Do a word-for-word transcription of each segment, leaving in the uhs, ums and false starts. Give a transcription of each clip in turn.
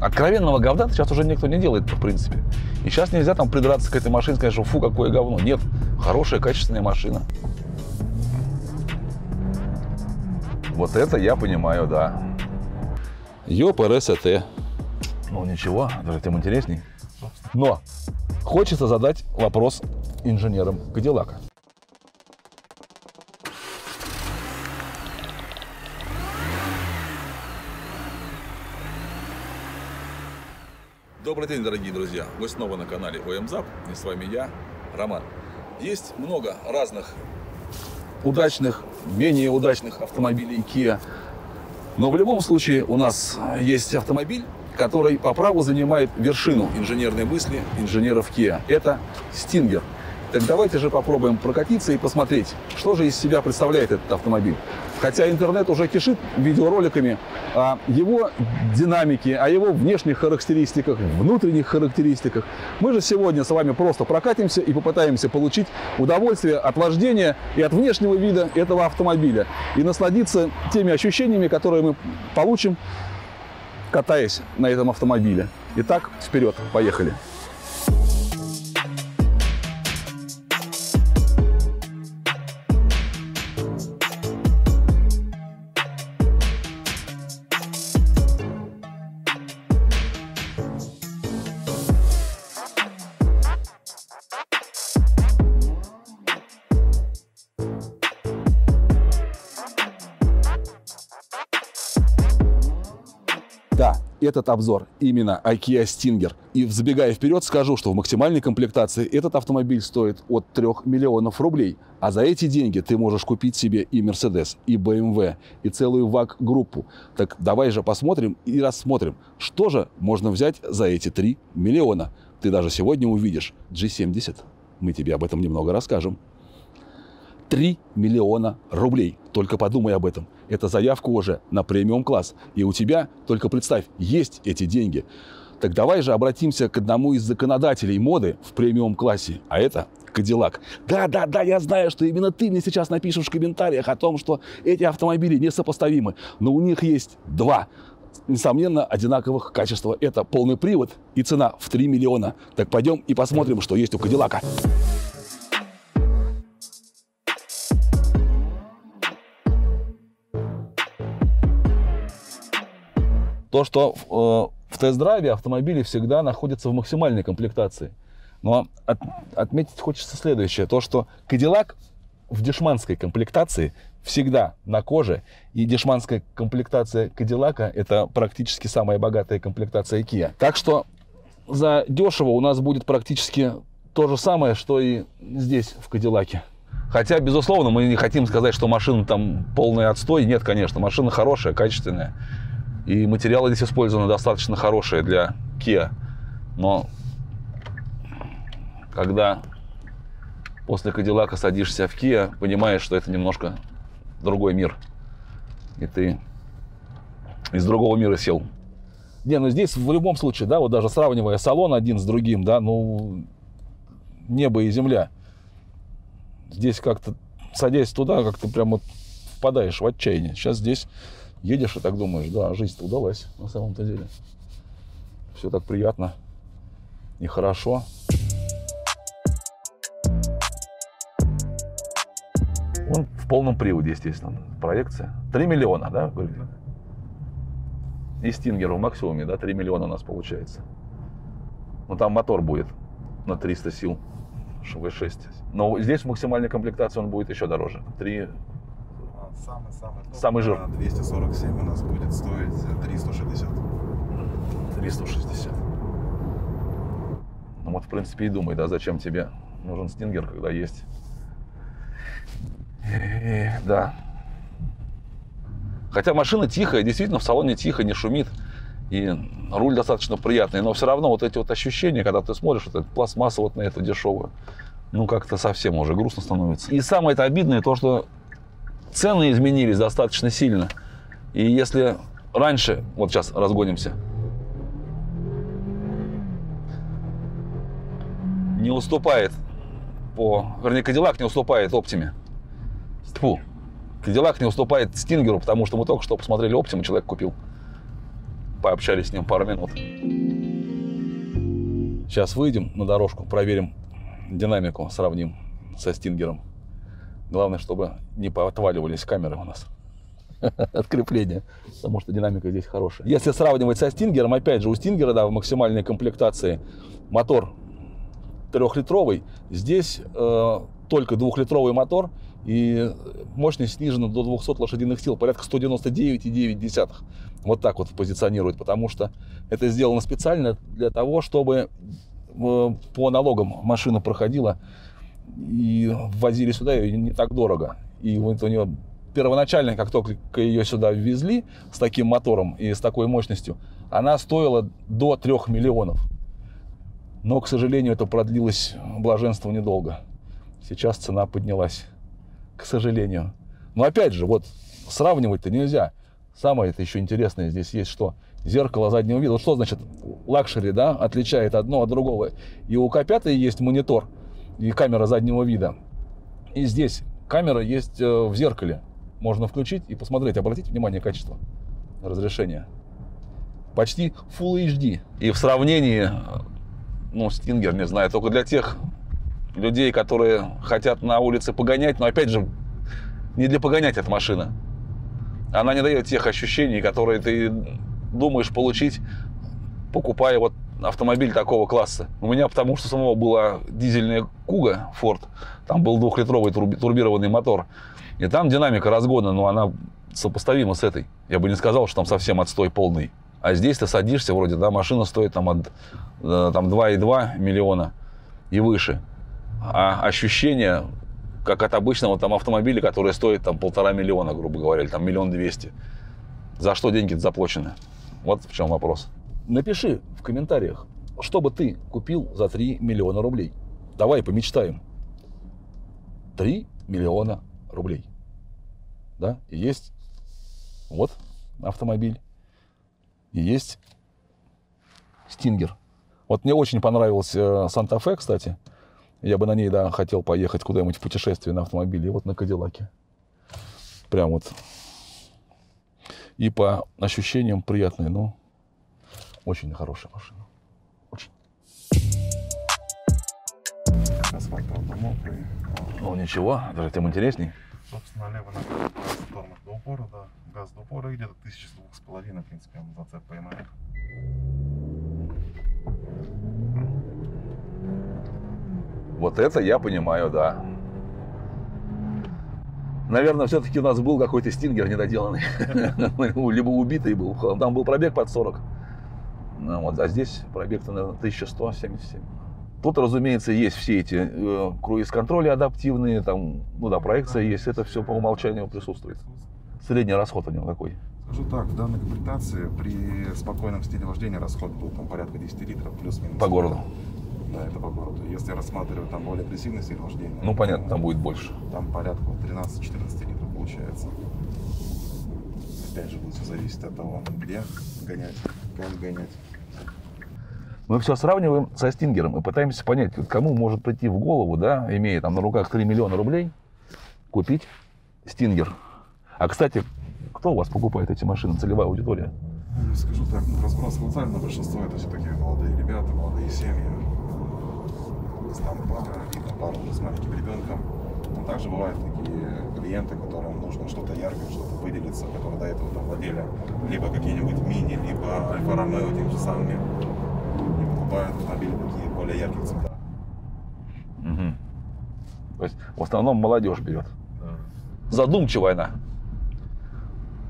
Откровенного говна сейчас уже никто не делает, в принципе. И сейчас нельзя там придраться к этой машине, сказать, что фу, какое говно. Нет, хорошая, качественная машина. Вот это я понимаю, да. ЕПРСТ. Ну ничего, даже тем интересней. Но хочется задать вопрос инженерам Кадиллака. Добрый день, дорогие друзья! Вы снова на канале ОМЗАП, и с вами я, Роман. Есть много разных удачных, менее удачных автомобилей Kia, но в любом случае у нас есть автомобиль, который по праву занимает вершину инженерной мысли инженеров Kia. Это Stinger. Так давайте же попробуем прокатиться и посмотреть, что же из себя представляет этот автомобиль. Хотя интернет уже кишит видеороликами о его динамике, о его внешних характеристиках, внутренних характеристиках. Мы же сегодня с вами просто прокатимся и попытаемся получить удовольствие от вождения и от внешнего вида этого автомобиля. И насладиться теми ощущениями, которые мы получим, катаясь на этом автомобиле. Итак, вперед, поехали! Этот обзор именно о Kia Stinger. И взбегая вперед, скажу, что в максимальной комплектации этот автомобиль стоит от трёх миллионов рублей. А за эти деньги ты можешь купить себе и Mercedes, и бэ эм вэ, и целую ВАК группу. Так давай же посмотрим и рассмотрим, что же можно взять за эти три миллиона. Ты даже сегодня увидишь джи семьдесят. Мы тебе об этом немного расскажем. три миллиона рублей. Только подумай об этом. Это заявка уже на премиум-класс. И у тебя, только представь, есть эти деньги. Так давай же обратимся к одному из законодателей моды в премиум-классе. А это Кадиллак. Да-да-да, я знаю, что именно ты мне сейчас напишешь в комментариях о том, что эти автомобили несопоставимы. Но у них есть два, несомненно, одинаковых качества. Это полный привод и цена в три миллиона. Так пойдем и посмотрим, что есть у Кадиллака. То, что э, в тест-драйве автомобили всегда находятся в максимальной комплектации. Но от, отметить хочется следующее. То, что Cadillac в дешманской комплектации всегда на коже. И дешманская комплектация Cadillac – это практически самая богатая комплектация Kia. Так что за дешево у нас будет практически то же самое, что и здесь, в Cadillac. Хотя, безусловно, мы не хотим сказать, что машина там полный отстой. Нет, конечно, машина хорошая, качественная. И материалы здесь использованы достаточно хорошие для Kia. Но когда после Кадиллака садишься в Kia, понимаешь, что это немножко другой мир. И ты из другого мира сел. Не, ну здесь в любом случае, да, вот даже сравнивая салон один с другим, да, ну небо и земля. Здесь как-то, садясь туда, как-то прям вот впадаешь в отчаяние. Сейчас здесь... Едешь и так думаешь, да, жизнь-то удалась на самом-то деле. Все так приятно и хорошо. Он в полном приводе, естественно. Проекция. три миллиона, да? И Stinger в максимуме, да, три миллиона у нас получается. Но там мотор будет на триста сил, шесть. Но здесь в максимальной комплектации он будет еще дороже. три Самый-самый Самый жир. двести сорок семь у нас будет стоить триста шестьдесят. триста шестьдесят. Ну вот, в принципе, и думай, да, зачем тебе нужен Stinger, когда есть. И, да. Хотя машина тихая, действительно, в салоне тихо, не шумит. И руль достаточно приятный. Но все равно вот эти вот ощущения, когда ты смотришь вот эту пластмассу вот на эту дешевую, ну как-то совсем уже грустно становится. И самое это обидное то, что цены изменились достаточно сильно. И если раньше... Вот сейчас разгонимся. Не уступает по... Вернее, Cadillac не уступает Optime. Тьфу. Cadillac не уступает Stinger, потому что мы только что посмотрели Optime, человек купил. пообщались с ним пару минут. Сейчас выйдем на дорожку, проверим динамику, сравним со Стингером. Главное, чтобы не поотваливались камеры у нас от крепления, потому что динамика здесь хорошая. Если сравнивать со Стингером, опять же, у Стингера, да, в максимальной комплектации мотор трехлитровый, здесь э, только двухлитровый мотор, и мощность снижена до двухсот лошадиных сил, порядка сто девяносто девять и девять десятых. Вот так вот позиционирует, потому что это сделано специально для того, чтобы э, по налогам машина проходила и ввозили сюда ее не так дорого. И вот у нее первоначально, как только ее сюда ввезли с таким мотором и с такой мощностью, она стоила до трёх миллионов. Но, к сожалению, это продлилось блаженство недолго. Сейчас цена поднялась, к сожалению. Но опять же, вот сравнивать-то нельзя. Самое это еще интересное здесь есть, что зеркало заднего вида. Вот что значит лакшери, да, отличает одно от другого. И у К пять есть монитор и камера заднего вида. И здесь камера есть в зеркале. Можно включить и посмотреть, обратите внимание качество разрешения. Почти фулл эйч ди. И в сравнении, ну, Стингер, не знаю, только для тех людей, которые хотят на улице погонять, но опять же, не для погонять эта машина. Она не дает тех ощущений, которые ты думаешь получить, покупая вот автомобиль такого класса. У меня, потому что самого была дизельная Куга Ford, там был двухлитровый турбированный мотор, и там динамика разгона, но она сопоставима с этой. Я бы не сказал, что там совсем отстой полный. А здесь ты садишься, вроде, да, машина стоит там от там двух и двух миллиона и выше. А ощущение, как от обычного там автомобиля, который стоит там полтора миллиона, грубо говоря, или там миллион двести. За что деньги-то заплачены? Вот в чем вопрос. Напиши в комментариях, что бы ты купил за три миллиона рублей. Давай помечтаем. три миллиона рублей. Да, и есть вот автомобиль, и есть Стингер. Вот мне очень понравился Санта-Фе, кстати. Я бы на ней, да, хотел поехать куда-нибудь в путешествие на автомобиле, вот на Кадиллаке. Прям вот. И по ощущениям приятные, но очень хорошая машина. Очень. Асфальт домов. Ну ничего, даже тем интересней. Собственно, лево направо тормоз до упора, да. Газ до упора, где-то тысяча с двух с половиной, в принципе, он зацеп поймает. Вот это я понимаю, да. Наверное, все-таки у нас был какой-то Стингер недоделанный. Либо убитый был. Там был пробег под сорок. А здесь пробег-то, наверное, тысяча сто семьдесят семь. Тут, разумеется, есть все эти круиз-контроли адаптивные. Там, ну да, проекция есть. Это все по умолчанию присутствует. Средний расход у него какой? Скажу так, в данной комплектации при спокойном стиле вождения расход был там порядка десяти литров плюс-минус. По городу? Да, это по городу. Если рассматривать там более агрессивный стиль вождения... Ну, понятно, там будет больше. Там порядка тринадцати-четырнадцати литров получается. Опять же, будет все зависеть от того, где гонять, как гонять. Мы все сравниваем со Стингером и пытаемся понять, кому может прийти в голову, да, имея там на руках три миллиона рублей, купить Стингер. А, кстати, кто у вас покупает эти машины, целевая аудитория? Ну, скажу так, разброс колоссальный, большинство это все-таки молодые ребята, молодые семьи. Там пара, видно, пару с маленьким ребенком. Но также бывают такие клиенты, которым нужно что-то яркое, что-то выделиться, которые до этого там владели либо какие-нибудь мини, либо альфа-ромео тем же самыми, и покупают автомобили такие более яркие цвета. Угу. То есть в основном молодежь берет. Да. Задумчивая она.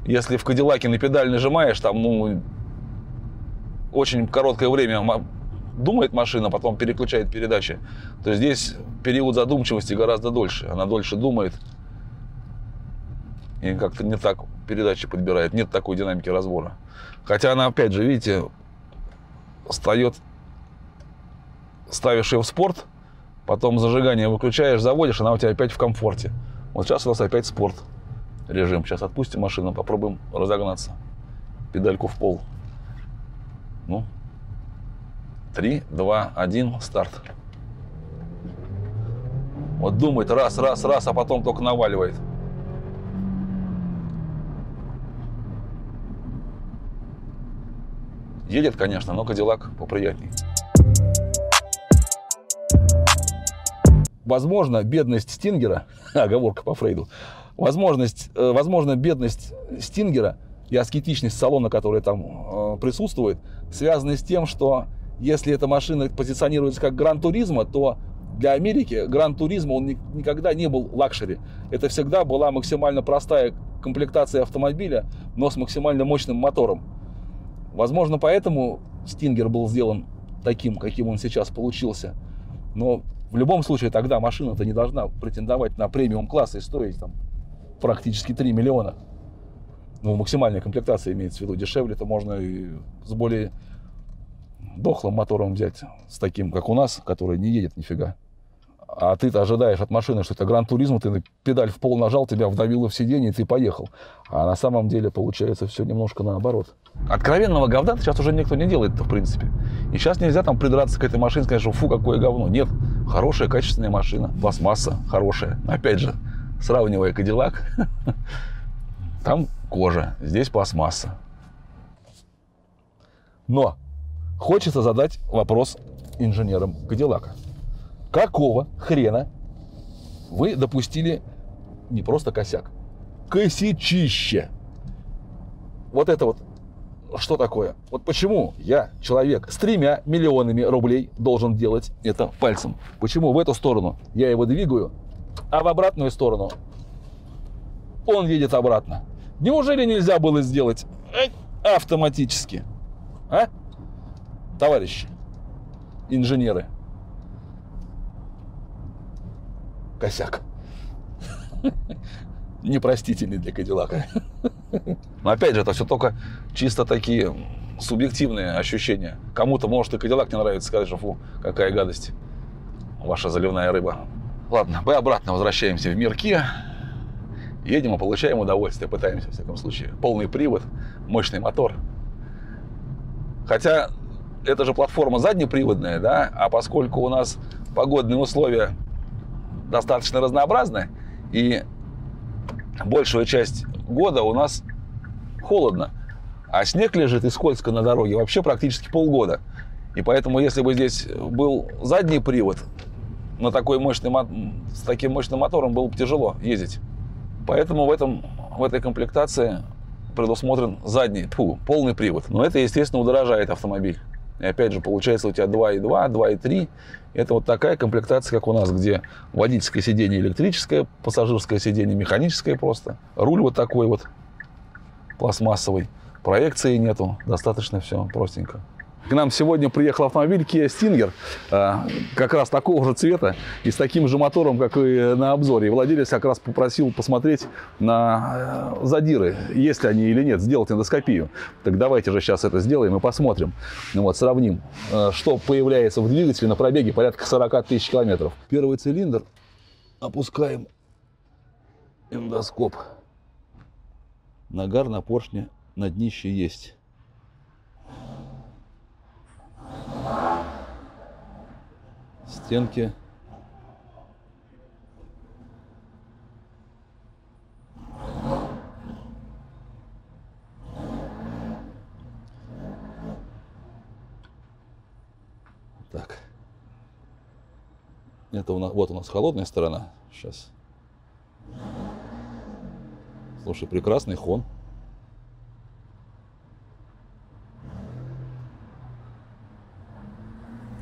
Если в Кадиллаке на педаль нажимаешь, там, ну, очень короткое время думает машина, потом переключает передачи, то здесь период задумчивости гораздо дольше. Она дольше думает и как-то не так передачи подбирает. Нет такой динамики разбора. Хотя она, опять же, видите, встает, ставишь ее в спорт, потом зажигание выключаешь, заводишь, она у тебя опять в комфорте. Вот сейчас у нас опять спорт режим. Сейчас отпустим машину, попробуем разогнаться. Педальку в пол. Ну. три, два, один, старт. Вот думает раз, раз, раз, а потом только наваливает. Едет, конечно, но Кадиллак поприятней. Возможно, бедность Стингера, оговорка по Фрейду, возможность, возможно, бедность Стингера и аскетичность салона, которая там присутствует, связаны с тем, что если эта машина позиционируется как Гран-туризмо, то для Америки Гран-туризмо он ни, никогда не был лакшери. Это всегда была максимально простая комплектация автомобиля, но с максимально мощным мотором. Возможно, поэтому Стингер был сделан таким, каким он сейчас получился. Но в любом случае тогда машина-то не должна претендовать на премиум-класс и стоить там практически три миллиона. Ну, максимальная комплектация имеется в виду. Дешевле-то можно и с более дохлым мотором взять, с таким, как у нас, который не едет нифига. А ты-то ожидаешь от машины, что это Гран-туризм, ты педаль в пол нажал, тебя вдавило в сиденье, и ты поехал. А на самом деле получается все немножко наоборот. Откровенного говна сейчас уже никто не делает-то, в принципе. И сейчас нельзя там придраться к этой машине и сказать, что фу, какое говно. Нет, хорошая, качественная машина, пластмасса хорошая. Опять же, сравнивая Кадиллак, там кожа, здесь пластмасса. Но хочется задать вопрос инженерам Кадиллака. Какого хрена вы допустили не просто косяк, косячище? Вот это вот что такое? Вот почему я, человек с тремя миллионами рублей, должен делать это пальцем? Почему в эту сторону я его двигаю, а в обратную сторону он едет обратно? Неужели нельзя было сделать автоматически? А? Товарищи, инженеры, косяк. Непростительный для Кадиллака. Но опять же, это все только чисто такие субъективные ощущения. Кому-то, может, и Кадиллак не нравится, сказать, что фу, какая гадость, ваша заливная рыба. Ладно, мы обратно возвращаемся в мир Kia. Едем и получаем удовольствие, пытаемся, в всяком случае. Полный привод, мощный мотор. Хотя это же платформа заднеприводная, да? А поскольку у нас погодные условия достаточно разнообразны, и большую часть года у нас холодно, а снег лежит и скользко на дороге вообще практически полгода. И поэтому, если бы здесь был задний привод, на такой мощный, с таким мощным мотором было бы тяжело ездить. Поэтому в, этом, в этой комплектации предусмотрен задний, фу, полный привод. Но это, естественно, удорожает автомобиль. И опять же, получается у тебя два и два, два и три. Это вот такая комплектация, как у нас, где водительское сиденье электрическое, пассажирское сиденье механическое просто. Руль вот такой вот пластмассовый. Проекции нету, достаточно все простенько. К нам сегодня приехал автомобиль Kia Stinger, как раз такого же цвета и с таким же мотором, как и на обзоре. И владелец как раз попросил посмотреть на задиры, есть ли они или нет, сделать эндоскопию. Так давайте же сейчас это сделаем и посмотрим. Ну вот, сравним, что появляется в двигателе на пробеге порядка сорока тысяч километров. Первый цилиндр. Опускаем эндоскоп. Нагар на поршне, на днище есть. Стенки так, это у нас, вот у нас холодная сторона. Сейчас, слушай, прекрасный хон.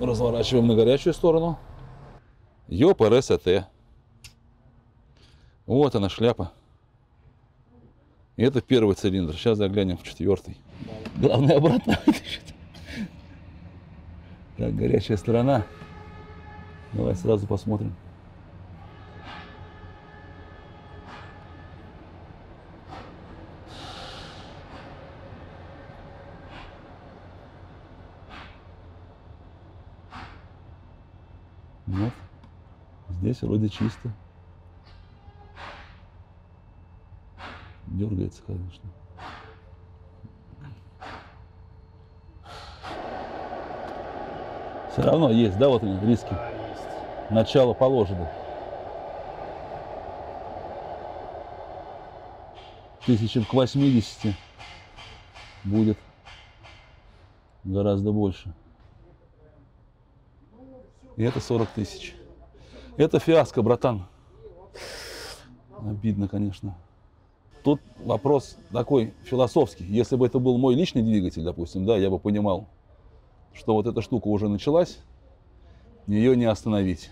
Разворачиваем на горячую сторону. ЕПРСТ. Вот она, шляпа. Это первый цилиндр. Сейчас заглянем в четвертый. Главное, обратно вытащить. Так, горячая сторона. Давай сразу посмотрим. Нет, здесь вроде чисто. Дергается, конечно. Все равно есть, да, вот они, риски. Начало положено. Тысячам к восьмидесяти будет. гораздо больше. И это сорок тысяч. Это фиаско, братан. Обидно, конечно. Тут вопрос такой философский. Если бы это был мой личный двигатель, допустим, да, я бы понимал, что вот эта штука уже началась, ее не остановить.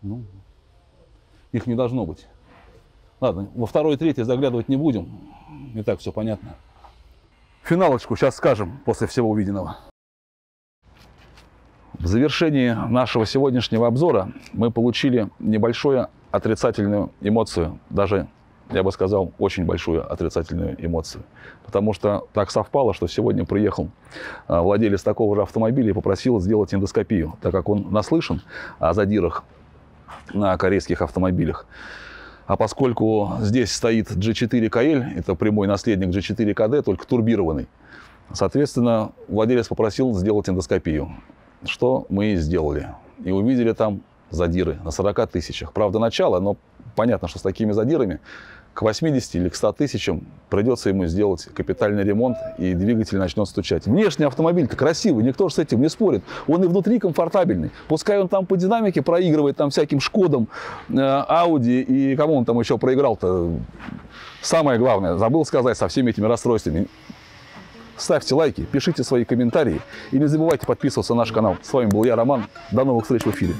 Ну, их не должно быть. Ладно, во второй и третий заглядывать не будем. И так все понятно. Финалочку сейчас скажем после всего увиденного. В завершении нашего сегодняшнего обзора мы получили небольшую отрицательную эмоцию, даже, я бы сказал, очень большую отрицательную эмоцию. Потому что так совпало, что сегодня приехал владелец такого же автомобиля и попросил сделать эндоскопию, так как он наслышан о задирах на корейских автомобилях. А поскольку здесь стоит джи четыре кей эл, это прямой наследник джи четыре кей ди, только турбированный, соответственно, владелец попросил сделать эндоскопию, что мы и сделали. И увидели там задиры на сорока тысячах. Правда, начало, но понятно, что с такими задирами к восьмидесяти или к ста тысячам придется ему сделать капитальный ремонт, и двигатель начнет стучать. Внешний автомобиль-то красивый, никто же с этим не спорит. Он и внутри комфортабельный. Пускай он там по динамике проигрывает там всяким Шкодам, Ауди и кому он там еще проиграл-то. Самое главное, забыл сказать, со всеми этими расстройствами. Ставьте лайки, пишите свои комментарии и не забывайте подписываться на наш канал. С вами был я, Роман. До новых встреч в эфире.